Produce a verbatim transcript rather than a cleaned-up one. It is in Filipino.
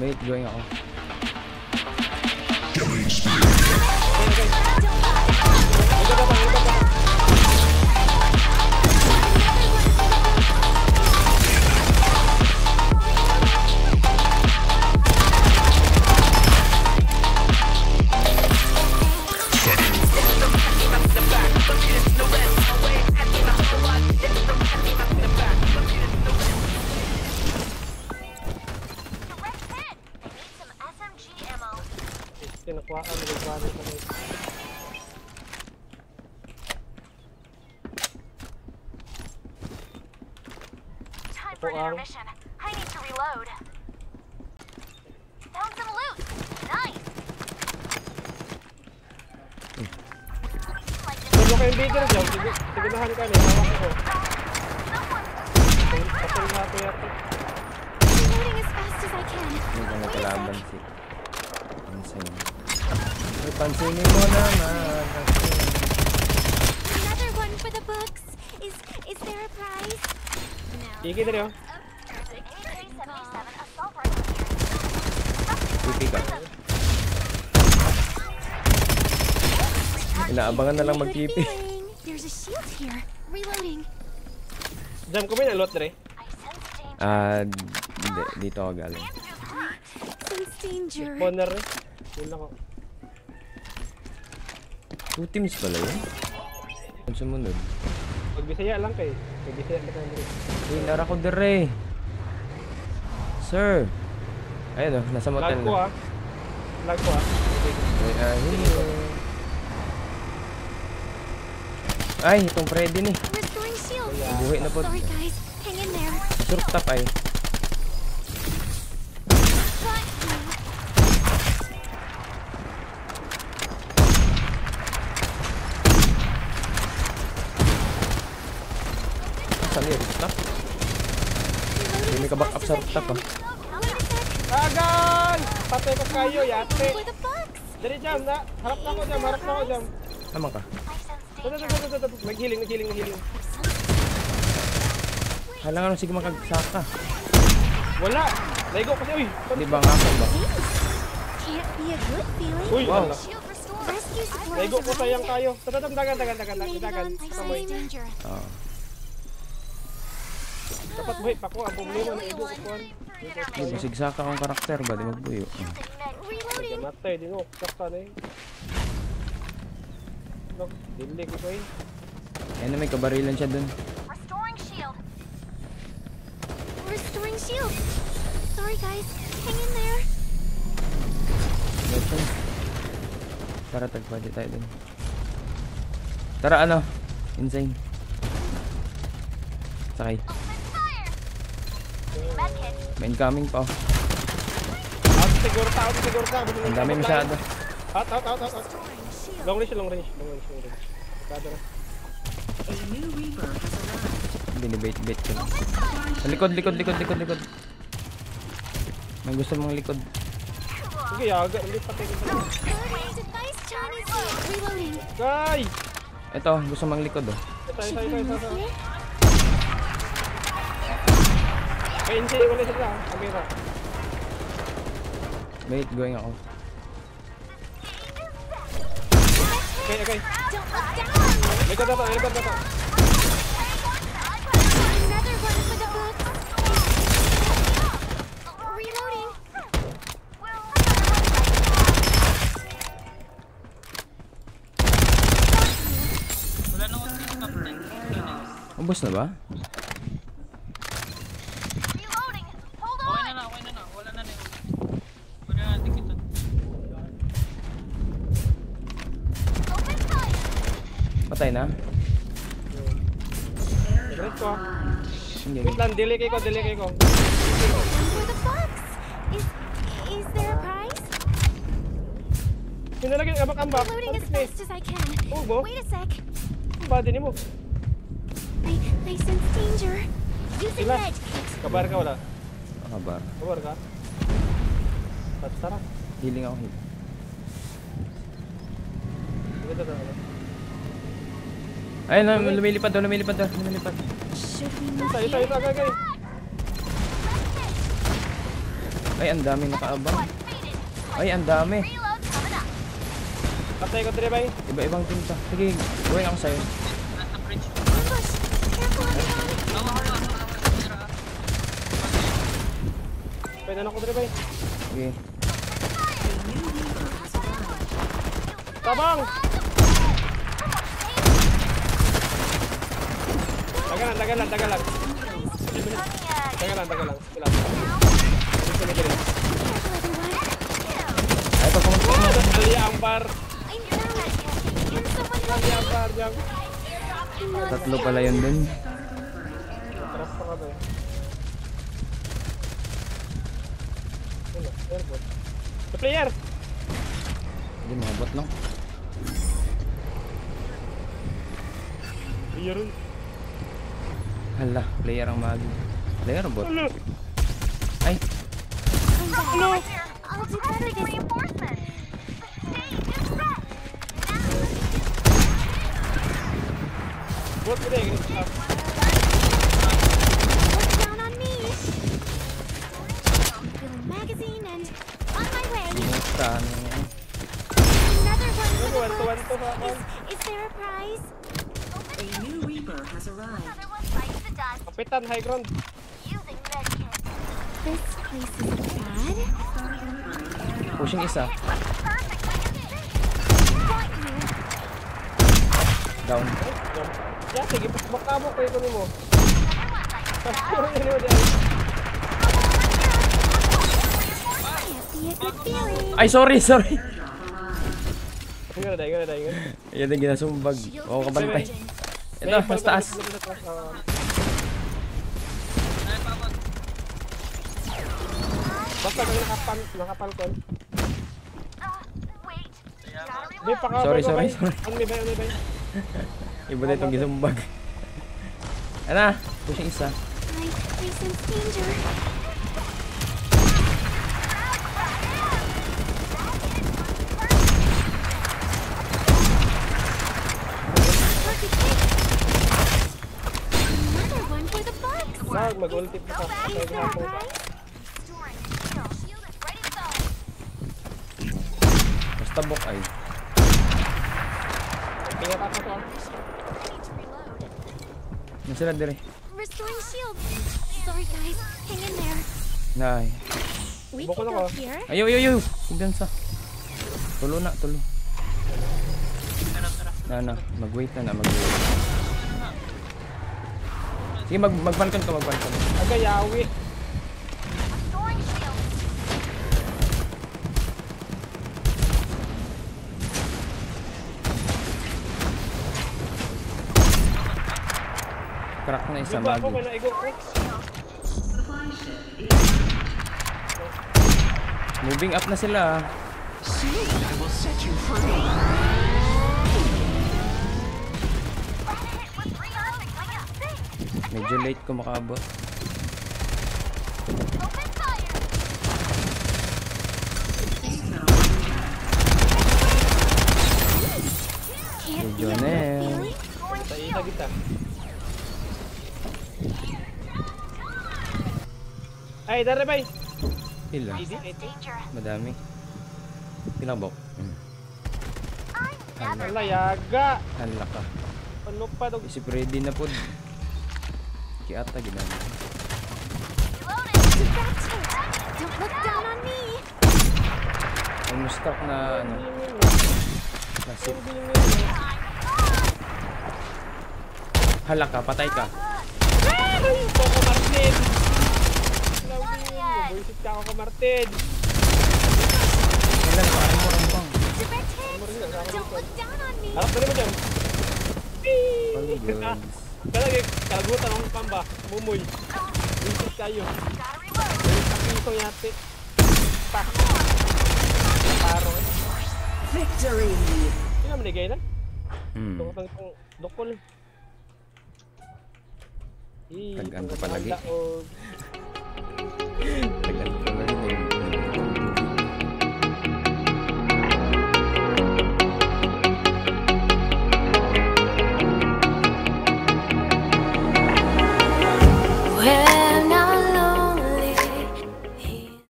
Wait, going ako. Kinukuha ka, nag-valid na ito. Time for another mission. I need to reload. Found some loot. Nice. Huwag kayong bigger dyan. Sigulahan ka niya. Hawak ko. Kapal nga ito yata. Reloading as fast as I can. Hindi ka nakalaban siya. Ang sayo. Pansinin mo naman. Another one for the books. Is is there a prize? No. Kiki dito. Kiki ka. Inaabangan na lang mag-T P. There's a shield here. Reloading. Jam ko may nalot dre. Ah, dito ako galing. Corner. Wala ko. Two teams pala yun? Ang sumunod? Pagbisaya lang kayo. Pagbisaya ka tayo. Hey, nara ko dere. Sir! Ayun o, nasa motel na. Lag ko ah. Lag ko ah. Ay, ayun. Ay, itong Freddy ni. Buhi na po. Surf tap ay. Back up sa rooftop ah. Agal! Patay ko kayo, yate. Dari jam na. Harap na ko jam, harap na ko jam. Tama ka. Naghiling, naghiling, naghiling. Halang ano, sige makagsaka. Wala! Laigo kasi, uy! Di ba nga ako ba? Uy, wow. Laigo ko sayang kayo. Tatatam, dagan, dagan, dagan, dagan. Samoy. Oo. Dapat buhay pa ko, ang pumulong na ibo ko. Masigsak akong karakter ba? Di magbuyo. Matay, di mo. Saktan eh. Dili ko eh. Ayan na, may kabarilan siya dun. Restoring shield. Restoring shield. Sorry guys, hang in there. Para tagpwede tayo dun. Tara ano? Insane. Sakay. Main coming pa. Out siguro ta, out siguro ta. Ang dami masyado. Out, out, out, out. Long range, long range, long range, long range. Kada. Binibait-bait ko. Sa likod, likod, likod, likod, likod. May gusto mong likod. Sige, aga. Ulit patay ko sa likod. Ito, gusto mong likod oh. Ito, ito, ito, ito. Wait, hindi, wala siya lang. Kamera. Wait, going ako. Okay, okay. Likod na to, likod na to. Ubos na ba? Patay na. Direct ko. Wait lang, delay ko, delay ko. Is there a prize? Pinalagay ng ambak-ambak. Oh, wait a sec. Ba, dini mo. I sense danger. Using med. Kabar ka wala? Kabar. Kabar ka? Patara. Healing ako. Dito daw. Ayun na, lumilipad daw, lumilipad daw, lumilipad. Ito, ito, ito, agay, agay. Ay, ang dami nakaabang. Ay, ang dami. Patay ko, Trebay. Iba-ibang tinta. Sige, buhay ako sa'yo. Pwede na ako, Trebay. Sige. Tabang! Tagalan, tagalan, tagalan. Tagalan, tagalan. Ito kung saan. Aliambar. Aliambar, Jang. Tatlo pala yun din. Taras pa ka ba yun? Airport. The player! Hindi mga bot lang. Player rin. Hala, player ang magi. Player ang bot. Ay! Hello! Bot ko rin. Another one. Another one. Is, is there a prize? A new Reaper has arrived. Another one bites the dust. Kapitan, high ground. Using med kit. This place is bad. Pushing isa. Down. Yeah, sige, makamo ko ito nimo. Ay, sorry, sorry. Ikaw na dayo, ikaw na dayo. Yan din ginasumbag. Oo, kabantay. Ito, mas taas. Basta kang nakapang, nakapangkon. Sorry, sorry, sorry. Iba na itong gisumbag. Ano? Push yung isa. Mag-ultip na ako. Basta bok ay. Pingat ako to. Nasirad din eh. Ay. Boko na ko. Ayaw, ayaw, ayaw. Kumpiyansa. Tulo na, tulo. Na, na. Mag-wait na na, mag-wait. Sige, mag-balkan ka, mag-balkan. Agayawi. Crack na isa, bago. Moving up na sila. Medyo late ko makaabot. Medyo na eh. Ay, dara bay! Ilan? Madami. Pinabok. Hala, yaga! Hala ka. Isip ready na po. Ata ginagawa. Ang stock na ano. Classic. Hala ka, patay ka. Boko Martin. Buisit ka ako, Martin. Kailan ka, ay morang pang. Harap na mo dyan. Pag-girls. Talagang kalagutan akong pamba, mumoy. Wisit kayo. Pinto yate. Pa. Paro eh. Victory! Hindi naman nagay na. Tungkot ang dokol. Tagaan ko palagi. Tagaan ko.